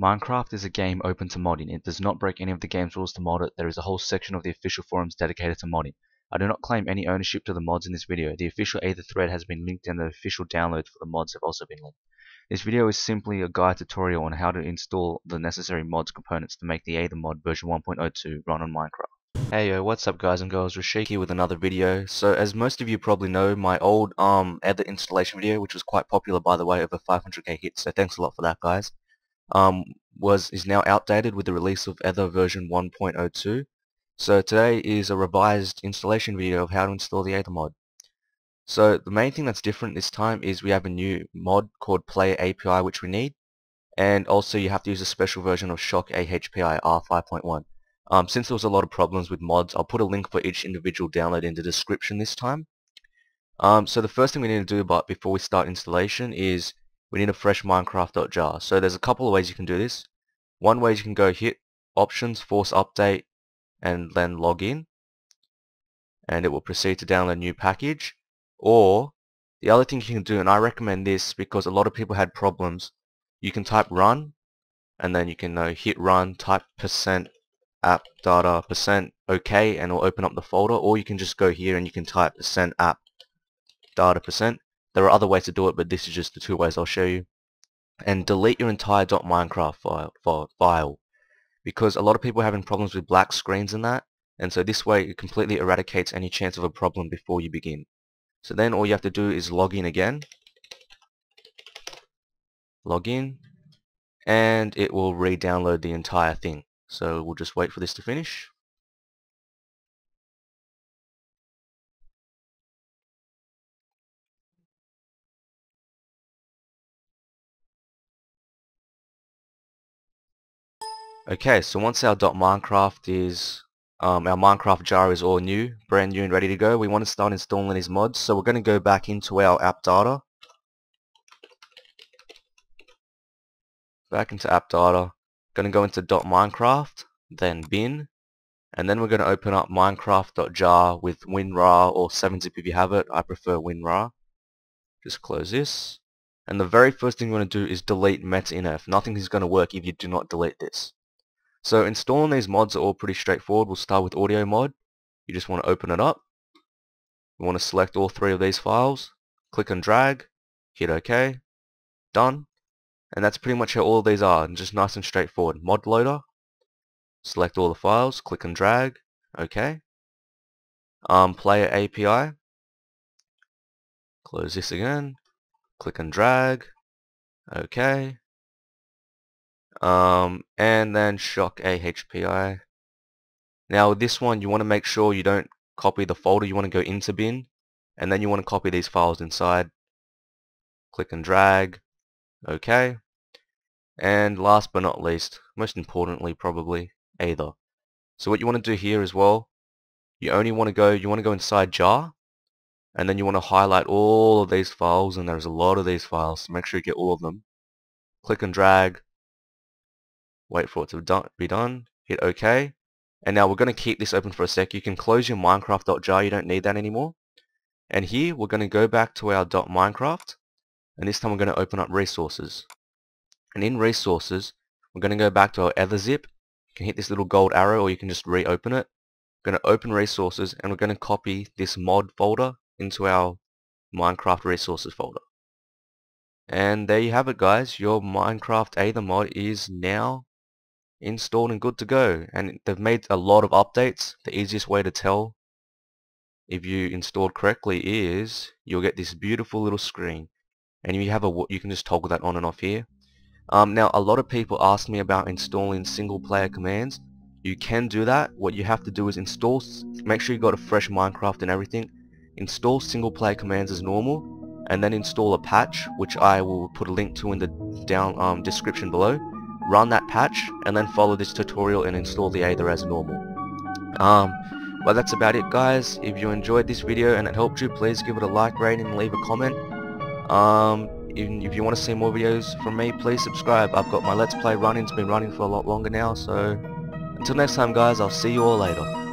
Minecraft is a game open to modding. It does not break any of the game's rules to mod it. There is a whole section of the official forums dedicated to modding. I do not claim any ownership to the mods in this video. The official Aether thread has been linked and the official downloads for the mods have also been linked. This video is simply a guide tutorial on how to install the necessary mods components to make the Aether mod version 1.02 run on Minecraft. Heyo, what's up guys and girls, Rashiki with another video. So as most of you probably know, my old Aether installation video, which was quite popular by the way, over 500k hits, so thanks a lot for that guys, is now outdated with the release of Aether version 1.02. So today is a revised installation video of how to install the Aether mod. So the main thing that's different this time is we have a new mod called Player API which we need, and also you have to use a special version of ShockAHPI R5.1. Since there was a lot of problems with mods, I'll put a link for each individual download in the description this time. So the first thing we need to do before we start installation is we need a fresh Minecraft.jar. So there's a couple of ways you can do this. One way is you can go hit options, force update, and then log in, and it will proceed to download new package. Or the other thing you can do, and I recommend this because a lot of people had problems, you can type run, and then you can hit run, type %appdata %ok, and it'll open up the folder. Or you can just go here and you can type %appdata %. There are other ways to do it, but this is just the two ways I'll show you. And delete your entire .minecraft file, because a lot of people are having problems with black screens and that, and so this way it completely eradicates any chance of a problem before you begin. So then all you have to do is log in again, and it will re-download the entire thing. So we'll just wait for this to finish. Okay, so once our .minecraft is our Minecraft jar is all new, brand new and ready to go, we want to start installing these mods. So we're going to go back into our app data, going to go into .minecraft, then bin, and then we're going to open up Minecraft.jar with WinRAR or 7Zip if you have it. I prefer WinRAR. Just close this, and the very first thing we're going to do is delete META-INF. Nothing is going to work if you do not delete this. So installing these mods are all pretty straightforward. We'll start with Audio Mod. You just want to open it up. You want to select all three of these files, click and drag, hit OK, done. And that's pretty much how all of these are, and just nice and straightforward. Mod Loader, select all the files, click and drag, OK. Player API, close this again, click and drag, OK. And then ShockAHPI. Now with this one you want to make sure you don't copy the folder. You want to go into bin, and then you want to copy these files inside, click and drag, OK. And last but not least, most importantly probably, Aether. So what you want to do here as well, you want to go inside jar, and then you want to highlight all of these files, and there's a lot of these files, so make sure you get all of them, click and drag, wait for it to be done, hit OK. And now we're going to keep this open for a sec. You can close your Minecraft.jar, you don't need that anymore. And here we're going to go back to our .minecraft, and this time we're going to open up resources. And in resources we're going to go back to our Aether zip. You can hit this little gold arrow, or you can just reopen it. We're going to open resources, and we're going to copy this mod folder into our Minecraft resources folder. And there you have it guys, your Minecraft Aether mod is now installed and good to go. And they've made a lot of updates. The easiest way to tell if you installed correctly is you'll get this beautiful little screen, and you can just toggle that on and off here. Now a lot of people ask me about installing single player commands. You can do that. What you have to do is install, make sure you got a fresh Minecraft and everything, install single player commands as normal, and then install a patch, which I will put a link to in the description below. Run that patch, and then follow this tutorial and install the Aether as normal. Well, that's about it guys. If you enjoyed this video and it helped you, please give it a like, rating, and leave a comment. If you want to see more videos from me, please subscribe. I've got my Let's Play run-ins, been running for a lot longer now. So until next time guys, I'll see you all later.